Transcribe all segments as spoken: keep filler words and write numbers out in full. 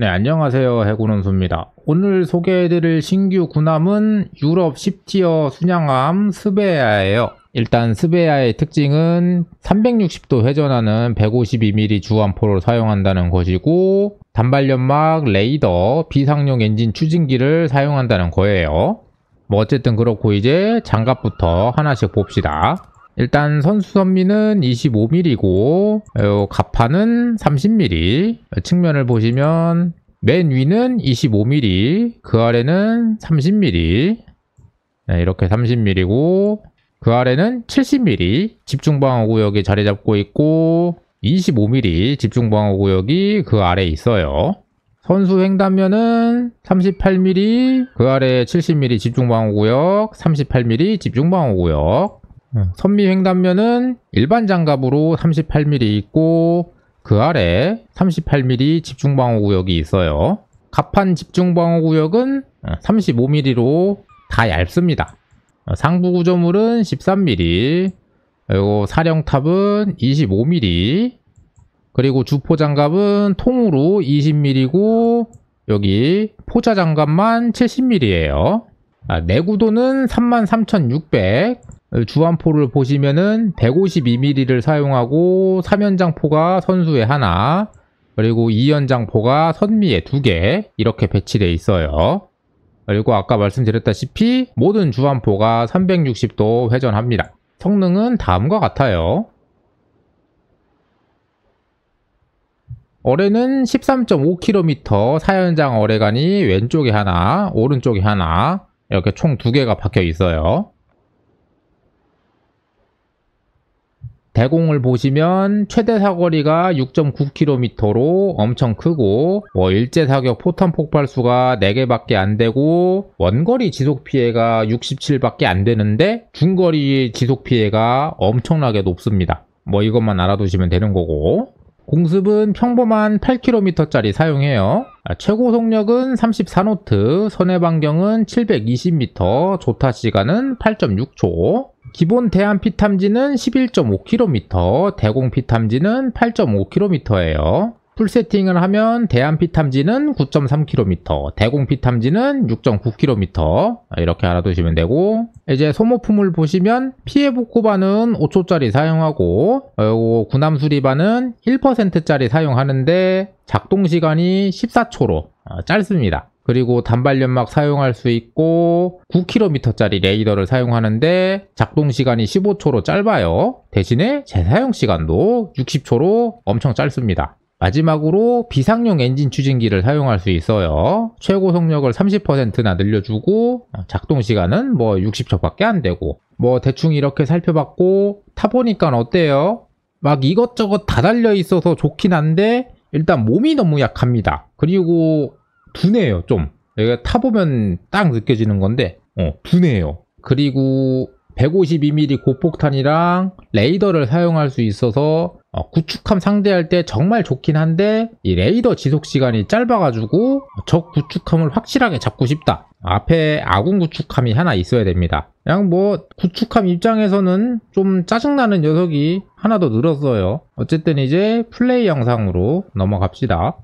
네, 안녕하세요. 해군원수입니다. 오늘 소개해드릴 신규 군함은 유럽 십 티어 순양함 스베야예요. 일단 스베야의 특징은 삼백육십 도 회전하는 백오십이 밀리미터 주함포를 사용한다는 것이고, 단발연막, 레이더, 비상용 엔진 추진기를 사용한다는 거예요. 뭐 어쨌든 그렇고 이제 장갑부터 하나씩 봅시다. 일단 선수 선미는 이십오 밀리미터이고 요 갑판은 삼십 밀리미터, 측면을 보시면 맨 위는 이십오 밀리미터, 그 아래는 삼십 밀리미터, 네, 이렇게 삼십 밀리미터고 그 아래는 칠십 밀리미터 집중방어구역이 자리 잡고 있고, 이십오 밀리미터 집중방어구역이 그 아래에 있어요. 선수 횡단면은 삼십팔 밀리미터, 그 아래에 칠십 밀리미터 집중방어구역, 삼십팔 밀리미터 집중방어구역, 선미 횡단면은 일반 장갑으로 삼십팔 밀리미터 있고 그 아래 삼십팔 밀리미터 집중방어구역이 있어요. 갑판 집중방어구역은 삼십오 밀리미터로 다 얇습니다. 상부 구조물은 십삼 밀리미터, 그리고 사령탑은 이십오 밀리미터, 그리고 주포 장갑은 통으로 이십 밀리미터고 여기 포자 장갑만 칠십 밀리미터예요. 내구도는 삼만 삼천육백, 주함포를 보시면은 백오십이 밀리미터를 사용하고 삼 연장포가 선수에 하나, 그리고 이 연장포가 선미에 두 개 이렇게 배치되어 있어요. 그리고 아까 말씀드렸다시피 모든 주함포가 삼백육십 도 회전합니다. 성능은 다음과 같아요. 어뢰는 십삼 점 오 킬로미터 사 연장 어뢰관이 왼쪽에 하나, 오른쪽에 하나 이렇게 총 두 개가 박혀 있어요. 대공을 보시면 최대 사거리가 육 점 구 킬로미터로 엄청 크고, 뭐 일제 사격 포탄 폭발수가 네 개밖에 안 되고, 원거리 지속 피해가 육십칠밖에 안 되는데 중거리 지속 피해가 엄청나게 높습니다. 뭐 이것만 알아두시면 되는 거고, 공습은 평범한 팔 킬로미터 짜리 사용해요. 최고 속력은 삼십사 노트, 선해 반경은 칠백이십 미터, 조타 시간은 팔 점 육 초, 기본 대함 피탐지는 십일 점 오 킬로미터, 대공 피탐지는 팔 점 오 킬로미터예요. 풀 세팅을 하면 대함 피탐지는 구 점 삼 킬로미터, 대공 피탐지는 육 점 구 킬로미터 이렇게 알아두시면 되고, 이제 소모품을 보시면 피해 복구반은 오 초짜리 사용하고, 그리고 군함 수리반은 일 퍼센트짜리 사용하는데 작동시간이 십사 초로 짧습니다. 그리고 단발연막 사용할 수 있고, 구 킬로미터짜리 레이더를 사용하는데 작동시간이 십오 초로 짧아요. 대신에 재사용시간도 육십 초로 엄청 짧습니다. 마지막으로 비상용 엔진 추진기를 사용할 수 있어요. 최고 속력을 삼십 퍼센트나 늘려주고 작동시간은 뭐 육십 초밖에 안 되고, 뭐 대충 이렇게 살펴봤고, 타보니까 어때요? 막 이것저것 다 달려있어서 좋긴 한데 일단 몸이 너무 약합니다. 그리고 둔해요. 좀 타보면 딱 느껴지는 건데 어, 둔해요. 그리고 백오십이 밀리미터 고폭탄이랑 레이더를 사용할 수 있어서 어, 구축함 상대할 때 정말 좋긴 한데, 이 레이더 지속시간이 짧아가지고 적 구축함을 확실하게 잡고 싶다, 앞에 아군 구축함이 하나 있어야 됩니다. 그냥 뭐 구축함 입장에서는 좀 짜증나는 녀석이 하나 더 늘었어요. 어쨌든 이제 플레이 영상으로 넘어갑시다.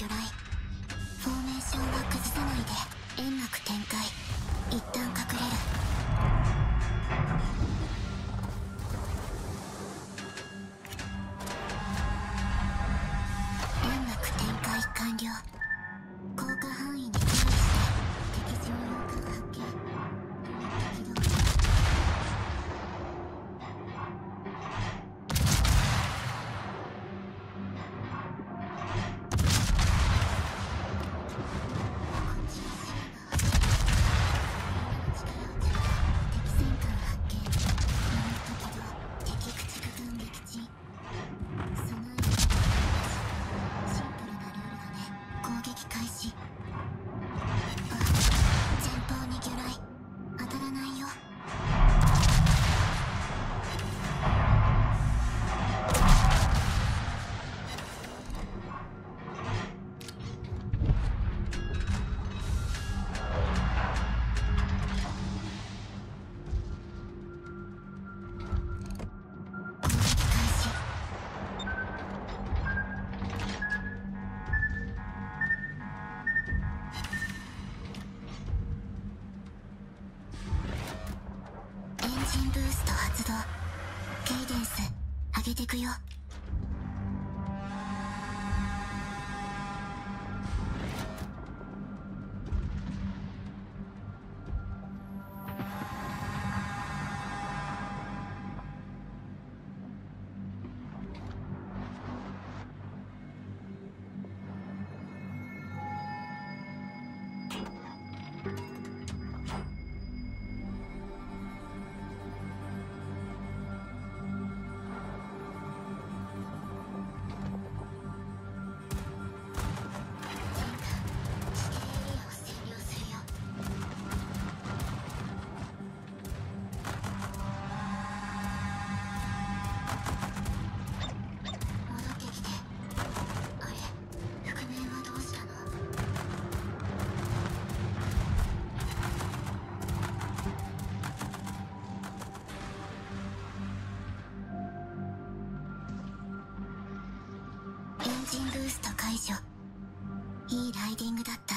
魚雷、フォーメーションは崩さないで煙幕展開。一旦隠れる。 上げてくよ。 いいライディングだった。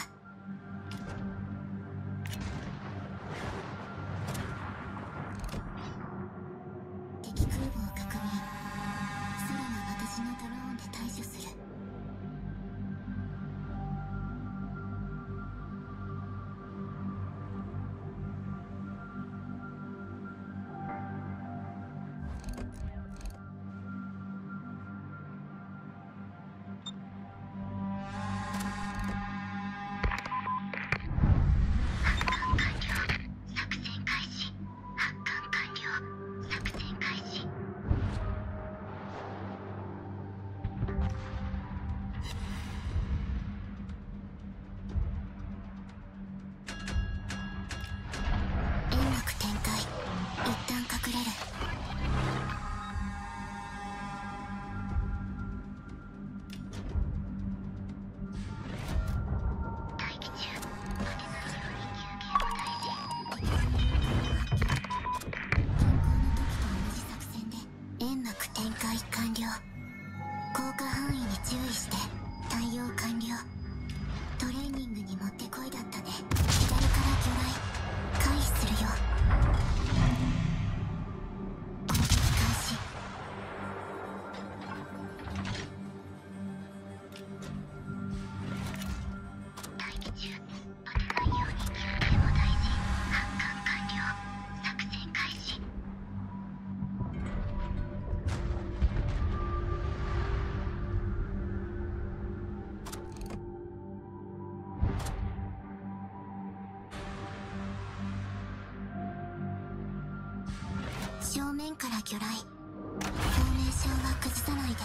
正面から魚雷。フォーメーションは崩さないで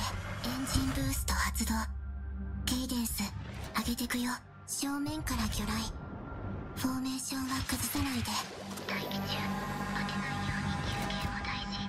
エンジンブースト発動。ケイデンス上げてくよ。正面から魚雷。フォーメーションは崩さないで。待機中。負けないように休憩も大事。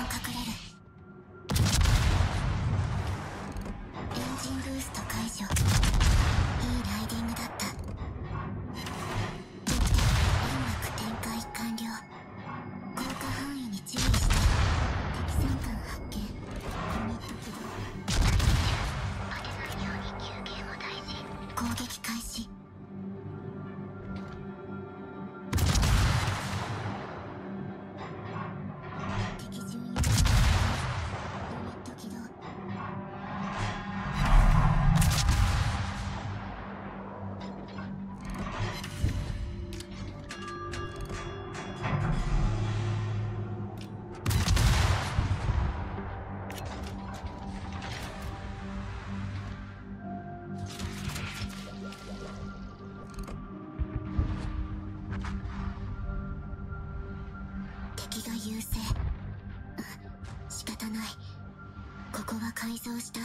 を隠れる。エンジンブースト解除。いいライディングだった。得点音楽展開完了。効果範囲に注意して。敵戦艦発見。コミット起動。当てないように休憩も大事。攻撃開始。 優勢。仕方ない。ここは改造した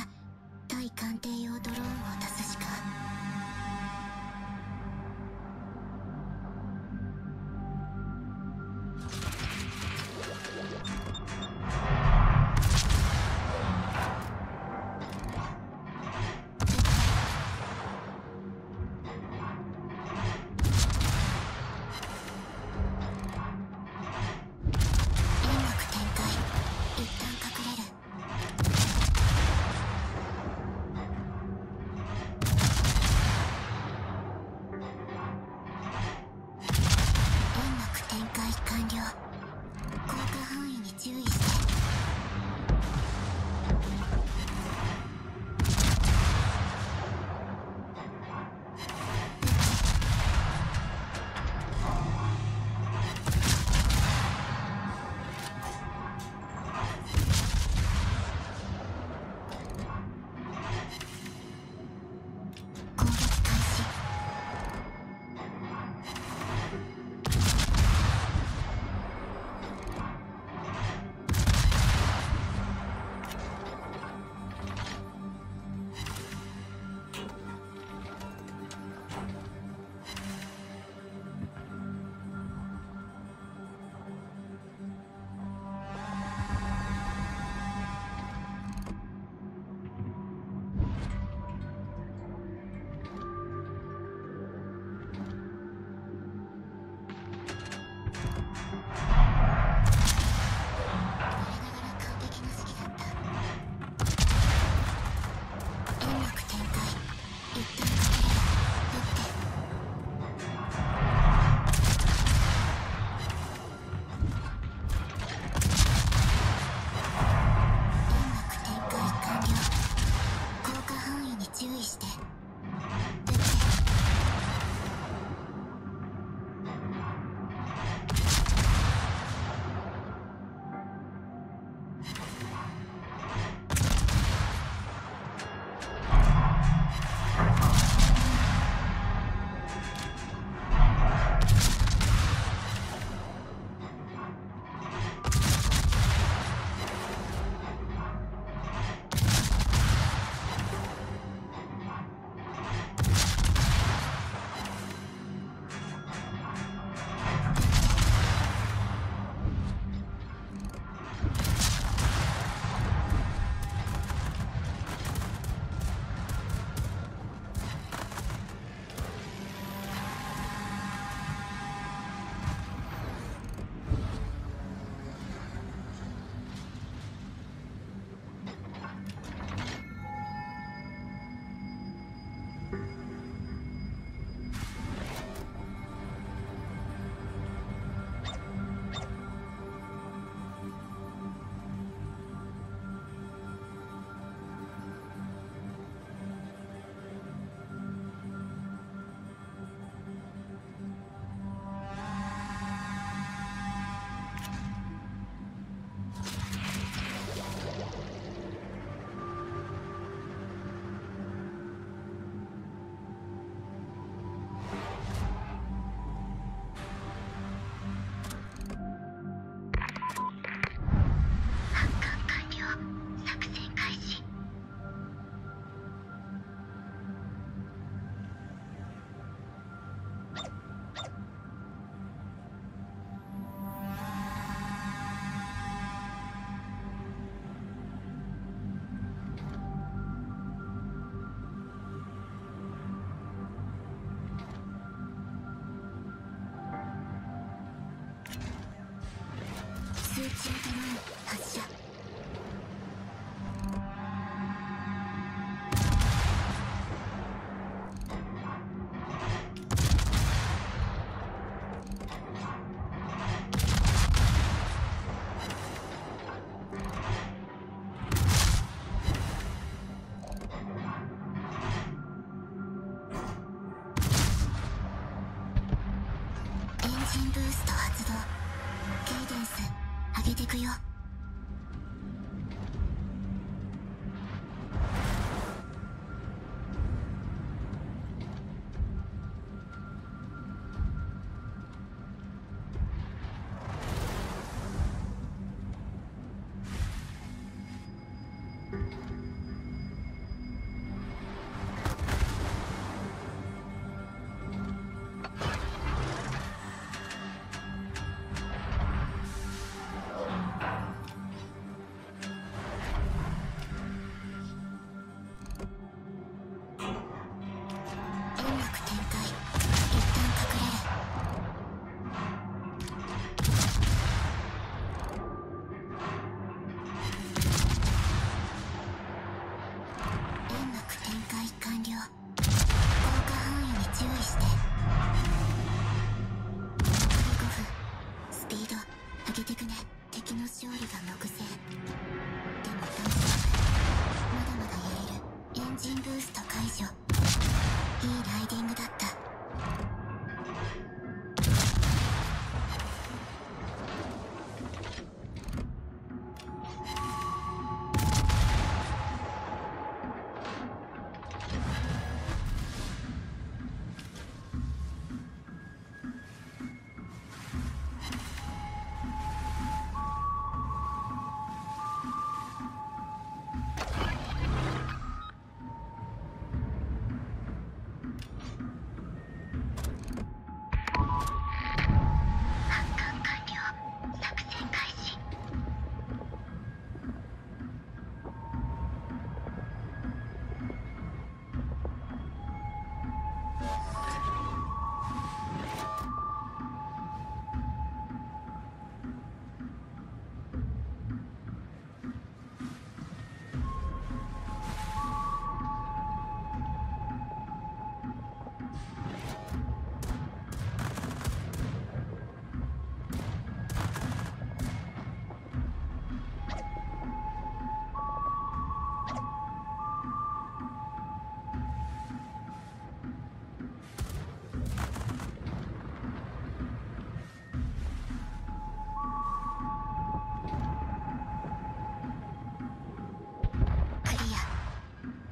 対艦艇用ドローンを出すしか。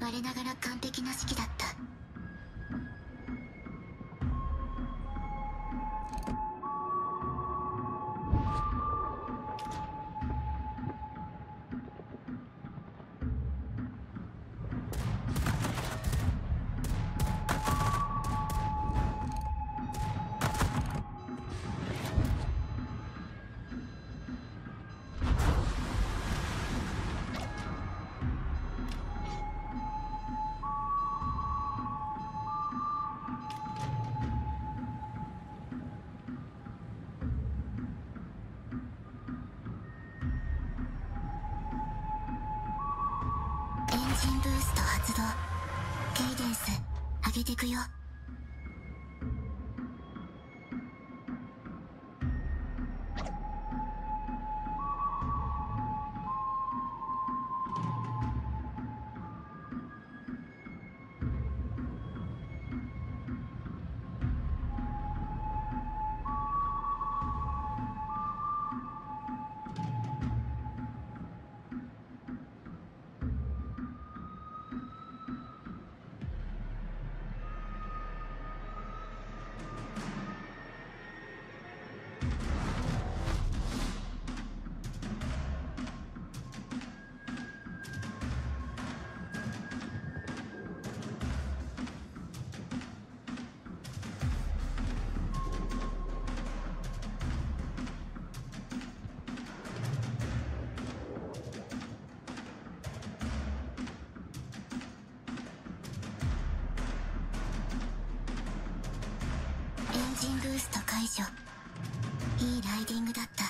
我ながら完璧な式だった。上げてくよ。ブースト解除。いいライディングだった。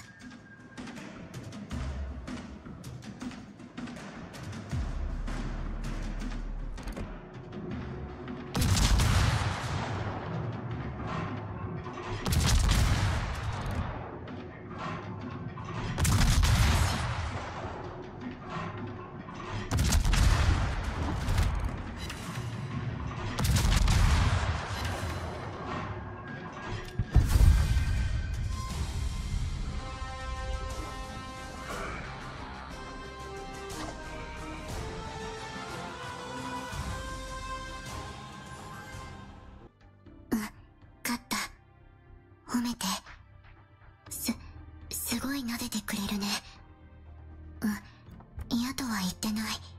くれるね。うん、嫌とは言ってない。